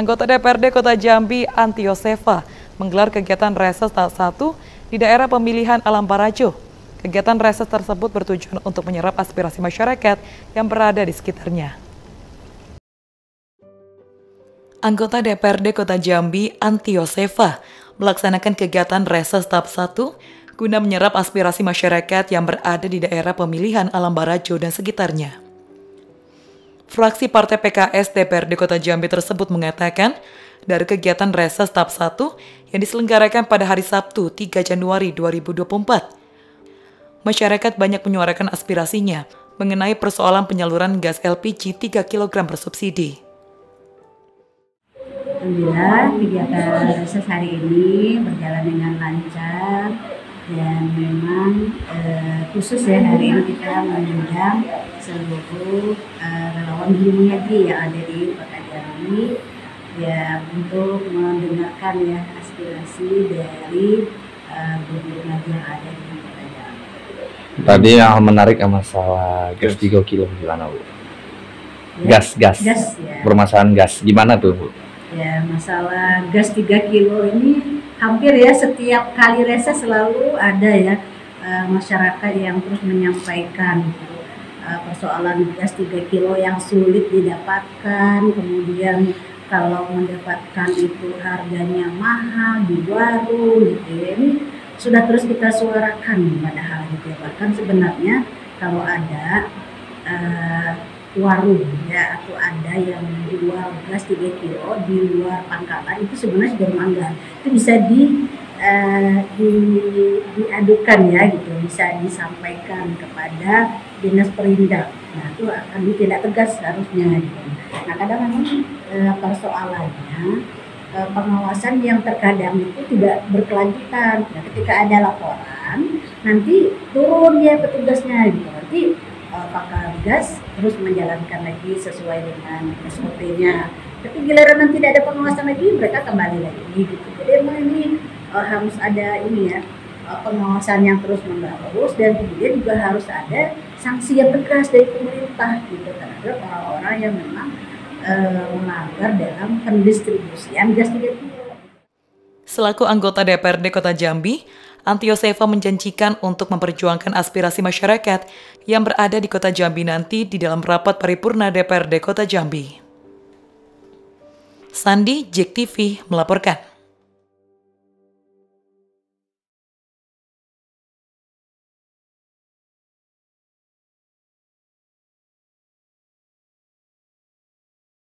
Anggota DPRD Kota Jambi, Anti Yosefa, menggelar kegiatan reses tahap 1 di daerah pemilihan Alam Barajo. Kegiatan reses tersebut bertujuan untuk menyerap aspirasi masyarakat yang berada di sekitarnya. Anggota DPRD Kota Jambi, Anti Yosefa, melaksanakan kegiatan reses tahap 1 guna menyerap aspirasi masyarakat yang berada di daerah pemilihan Alam Barajo dan sekitarnya. Fraksi Partai PKS DPRD Kota Jambi tersebut mengatakan dari kegiatan reses tahap 1 yang diselenggarakan pada hari Sabtu 3 Januari 2024. Masyarakat banyak menyuarakan aspirasinya mengenai persoalan penyaluran gas LPG 3 kg bersubsidi. Alhamdulillah, kegiatan reses hari ini berjalan dengan lancar dan memang khusus ya hari ini kita mengundang seluruh relawan Gunung Haji yang ada di Kota Jambi ya untuk mendengarkan ya aspirasi dari Gunung Haji yang ada di Kota Jambi. Tadi yang menarik masalah gas 3 kilo gimana Bu? Gas ya. Permasalahan gas gimana tuh Bu? Ya masalah gas 3 kilo ini hampir ya setiap kali reses selalu ada ya masyarakat yang terus menyampaikan persoalan gas 3 kilo yang sulit didapatkan, kemudian kalau mendapatkan itu harganya mahal di warung gitu ya. Ini sudah terus kita suarakan padahal gitu ya, bahkan sebenarnya kalau ada warung ya atau ada yang jual gas 3 kilo di luar pangkalan itu sebenarnya sudah melanggar, itu bisa diadukan ya gitu, bisa disampaikan kepada dinas perindak, nah itu akan ditindak tegas harusnya gitu. Nah kadang-kadang persoalannya pengawasan yang terkadang itu tidak berkelanjutan. Nah, ketika ada laporan nanti turun ya petugasnya gitu, nanti pakar gas terus menjalankan lagi sesuai dengan SOP-nya. Tapi giliran nanti tidak ada pengawasan lagi, mereka kembali lagi gitu. Jadi emang ini harus ada ini ya pengawasan yang terus menerus dan kemudian juga harus ada sanksi yang tegas dari pemerintah gitu terhadap orang-orang yang memang melanggar dalam pendistribusian gas 3 kilo. Selaku anggota DPRD Kota Jambi, Anti Yosefa menjanjikan untuk memperjuangkan aspirasi masyarakat yang berada di Kota Jambi nanti di dalam rapat paripurna DPRD Kota Jambi. Sandi, JEKTV melaporkan.